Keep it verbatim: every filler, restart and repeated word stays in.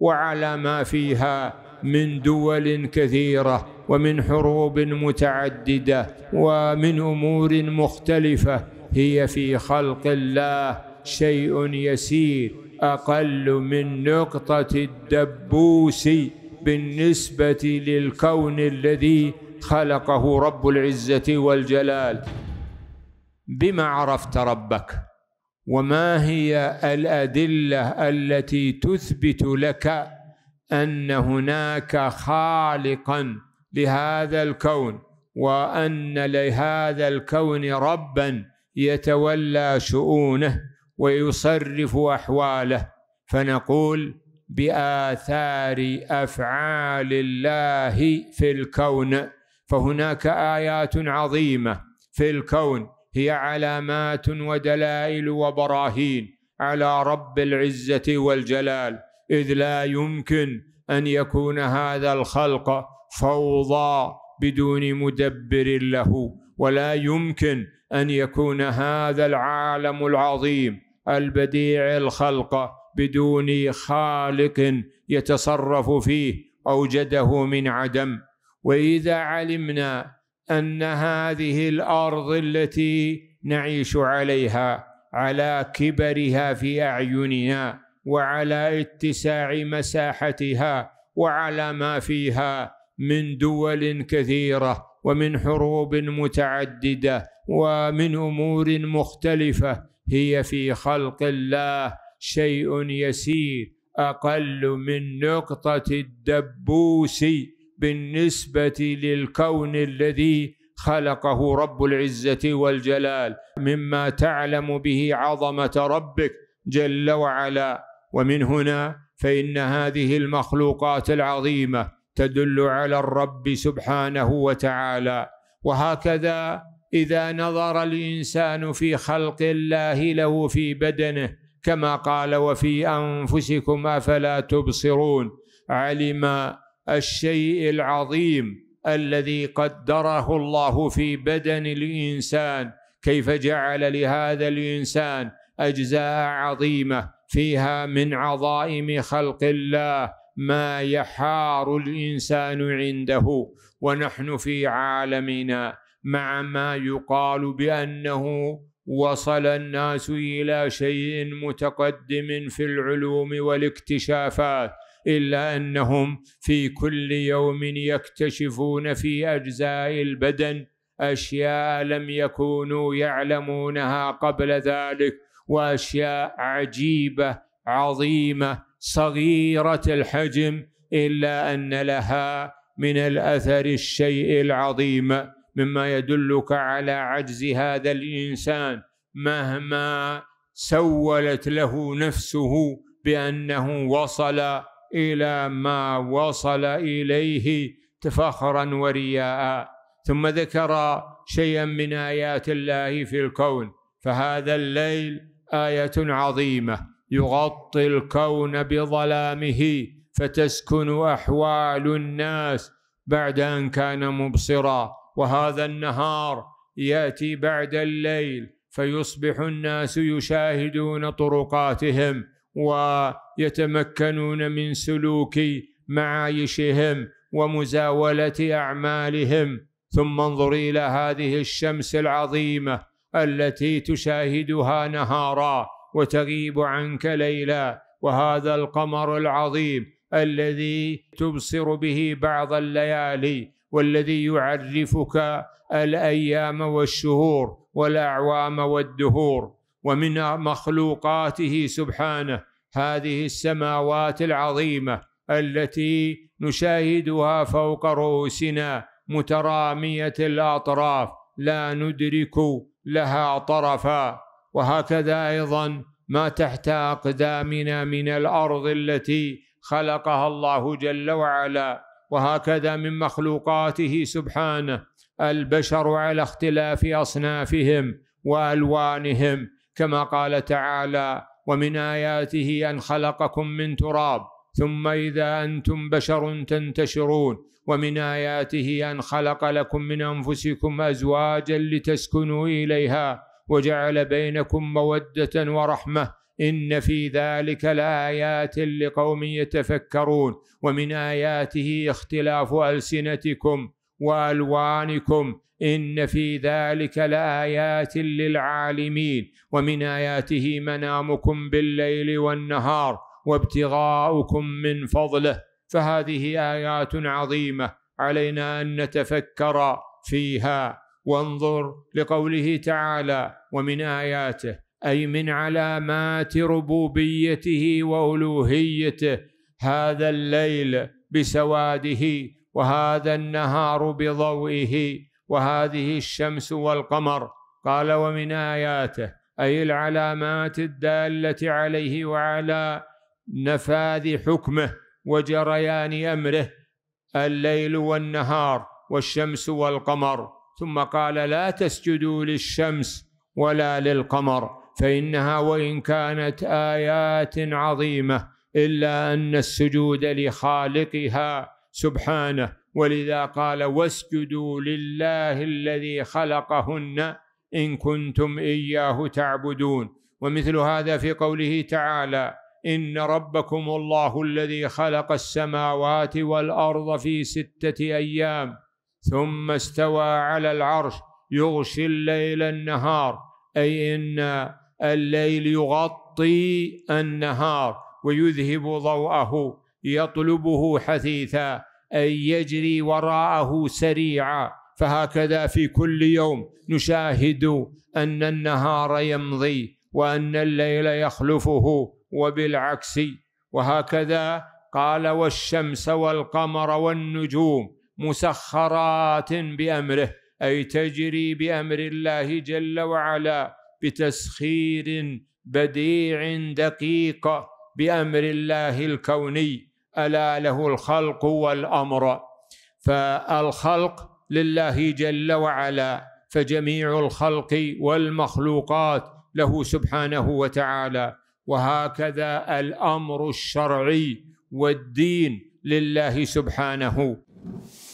وعلى ما فيها من دول كثيرة ومن حروب متعددة ومن أمور مختلفة. هي في خلق الله شيء يسير أقل من نقطة الدبوس بالنسبة للكون الذي خلقه رب العزة والجلال. بما عرفت ربك؟ وما هي الأدلة التي تثبت لك أن هناك خالقاً لهذا الكون وأن لهذا الكون رباً يتولى شؤونه ويصرف أحواله؟ فنقول بآثار أفعال الله في الكون. فهناك آيات عظيمة في الكون هي علامات ودلائل وبراهين على رب العزة والجلال، إذ لا يمكن أن يكون هذا الخلق فوضى بدون مدبر له، ولا يمكن أن يكون هذا العالم العظيم البديع الخلق بدون خالق يتصرف فيه أوجده من عدم. وإذا علمنا أن هذه الأرض التي نعيش عليها على كبرها في أعيننا وعلى اتساع مساحتها وعلى ما فيها من دول كثيرة ومن حروب متعددة ومن أمور مختلفة، هي في خلق الله شيء يسير أقل من نقطة الدبوس بالنسبة للكون الذي خلقه رب العزة والجلال، مما تعلم به عظمة ربك جل وعلا. ومن هنا فإن هذه المخلوقات العظيمة تدل على الرب سبحانه وتعالى. وهكذا إذا نظر الإنسان في خلق الله له في بدنه كما قال وفي أنفسكم أفلا تبصرون، علم الشيء العظيم الذي قدره الله في بدن الإنسان، كيف جعل لهذا الإنسان أجزاء عظيمة فيها من عظائم خلق الله ما يحار الإنسان عنده. ونحن في عالمنا مع ما يقال بأنه وصل الناس إلى شيء متقدم في العلوم والاكتشافات، إلا أنهم في كل يوم يكتشفون في أجزاء البدن أشياء لم يكونوا يعلمونها قبل ذلك، وأشياء عجيبة عظيمة صغيرة الحجم إلا أن لها من الأثر الشيء العظيم، مما يدلك على عجز هذا الإنسان مهما سولت له نفسه بأنه وصل إلى ما وصل إليه تفخرا ورياء. ثم ذكر شيئا من آيات الله في الكون. فهذا الليل آية عظيمة، يغطي الكون بظلامه فتسكن أحوال الناس بعد أن كان مبصرا، وهذا النهار يأتي بعد الليل فيصبح الناس يشاهدون طرقاتهم ويتمكنون من سلوك معايشهم ومزاولة أعمالهم. ثم انظر إلى هذه الشمس العظيمة التي تشاهدها نهارا وتغيب عنك ليلا، وهذا القمر العظيم الذي تبصر به بعض الليالي والذي يعرفك الأيام والشهور والأعوام والدهور. ومن مخلوقاته سبحانه هذه السماوات العظيمة التي نشاهدها فوق رؤوسنا مترامية الأطراف لا ندرك لها طرفا. وهكذا أيضا ما تحت أقدامنا من الأرض التي خلقها الله جل وعلا. وهكذا من مخلوقاته سبحانه البشر على اختلاف أصنافهم وألوانهم، كما قال تعالى ومن آياته أن خلقكم من تراب ثم إذا أنتم بشر تنتشرون، ومن آياته أن خلق لكم من أنفسكم أزواجا لتسكنوا إليها وجعل بينكم مودة ورحمة إن في ذلك لآيات لقوم يتفكرون. ومن آياته اختلاف ألسنتكم وألوانكم إن في ذلك لآيات للعالمين. ومن آياته منامكم بالليل والنهار وابتغاؤكم من فضله. فهذه آيات عظيمة علينا أن نتفكر فيها. وانظر لقوله تعالى ومن آياته، أي من علامات ربوبيته وألوهيته، هذا الليل بسواده، وهذا النهار بضوئه، وهذه الشمس والقمر. قال ومن آياته، أي العلامات الدالة عليه وعلى نفاذ حكمه وجريان أمره، الليل والنهار والشمس والقمر. ثم قال لا تسجدوا للشمس ولا للقمر فإنها وإن كانت آيات عظيمة إلا أن السجود لخالقها سبحانه. ولذا قال واسجدوا لله الذي خلقهن إن كنتم إياه تعبدون. ومثل هذا في قوله تعالى إن ربكم الله الذي خلق السماوات والأرض في ستة أيام ثم استوى على العرش يغشي الليل النهار، أي إن الليل يغطي النهار ويذهب ضوءه يطلبه حثيثا، أي يجري وراءه سريعا. فهكذا في كل يوم نشاهد أن النهار يمضي وأن الليل يخلفه وبالعكس. وهكذا قال والشمس والقمر والنجوم مسخرات بأمره، أي تجري بأمر الله جل وعلا بتسخير بديع دقيق بأمر الله الكوني. ألا له الخلق والأمر. فالخلق لله جل وعلا، فجميع الخلق والمخلوقات له سبحانه وتعالى. وهكذا الأمر الشرعي والدين لله سبحانه.